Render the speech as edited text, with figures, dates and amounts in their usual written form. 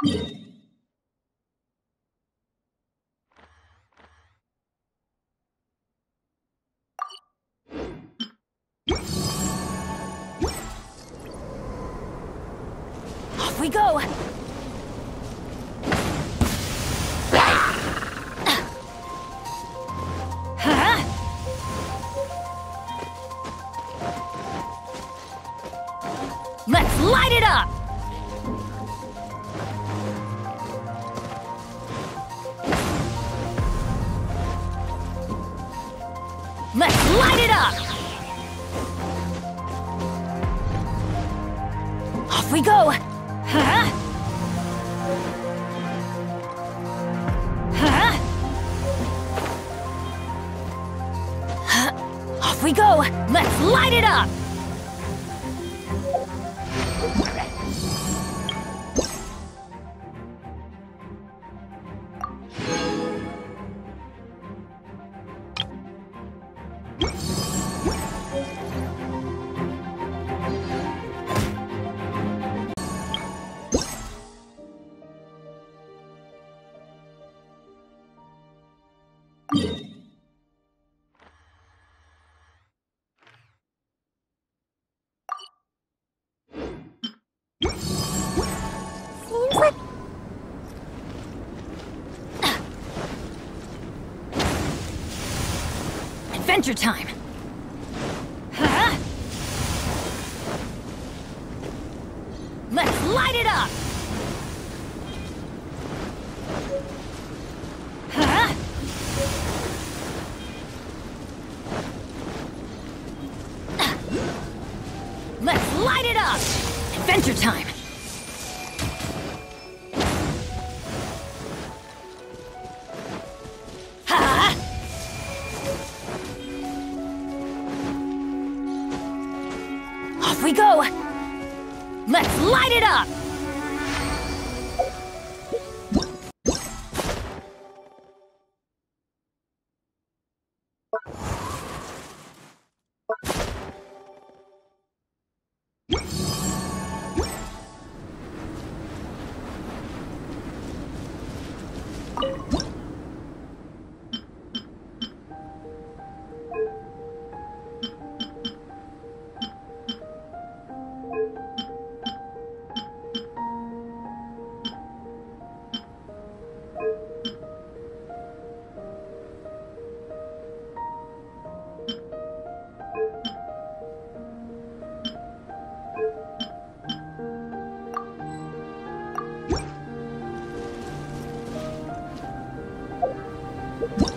Off we go! Let's light it up! Let's light it up! Off we go! Huh? Huh? Huh? Off we go! Let's light it up! Adventure time! Huh? Let's light it up! Huh? Let's light it up! Adventure time! We go! Let's light it up! What?